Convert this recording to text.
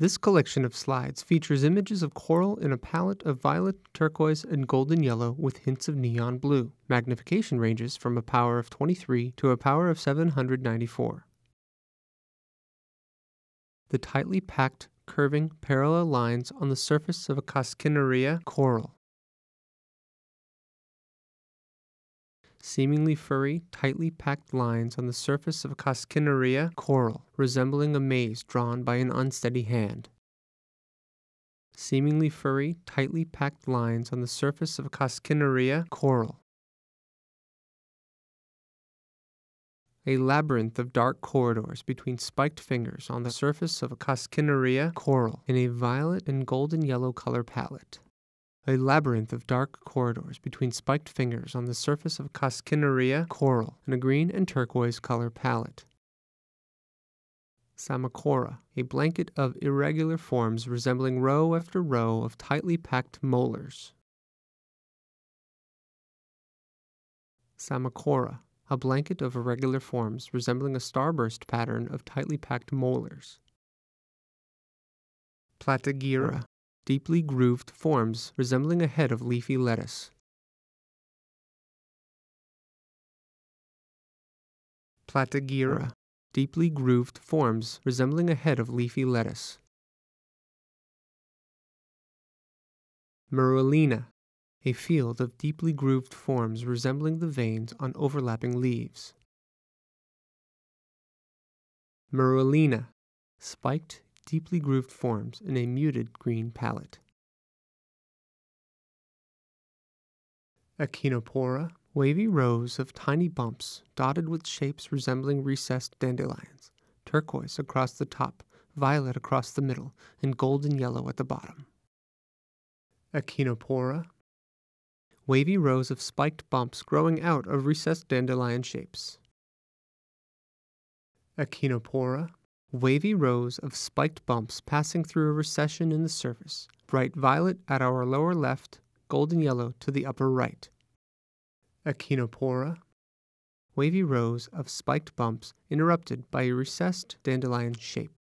This collection of slides features images of coral in a palette of violet, turquoise, and golden yellow with hints of neon blue. Magnification ranges from a power of 23 to a power of 794. The tightly packed, curving, parallel lines on the surface of a Coscineraea coral. Seemingly furry, tightly packed lines on the surface of a Coscineraea coral, resembling a maze drawn by an unsteady hand. Seemingly furry, tightly packed lines on the surface of a Coscineraea coral. A labyrinth of dark corridors between spiked fingers on the surface of a Coscineraea coral in a violet and golden yellow color palette. A labyrinth of dark corridors between spiked fingers on the surface of Coscinaraea coral in a green and turquoise color palette. Samacora, a blanket of irregular forms resembling row after row of tightly packed molars. Samacora, a blanket of irregular forms resembling a starburst pattern of tightly packed molars. Platygyra, deeply grooved forms resembling a head of leafy lettuce. Platygyra, deeply grooved forms resembling a head of leafy lettuce. Merulina, a field of deeply grooved forms resembling the veins on overlapping leaves. Merulina, spiked, deeply grooved forms in a muted green palette. Echinopora, wavy rows of tiny bumps dotted with shapes resembling recessed dandelions, turquoise across the top, violet across the middle, and golden yellow at the bottom. Echinopora, wavy rows of spiked bumps growing out of recessed dandelion shapes. Echinopora, wavy rows of spiked bumps passing through a recession in the surface, bright violet at our lower left, golden yellow to the upper right. Echinopora, wavy rows of spiked bumps interrupted by a recessed dandelion shape.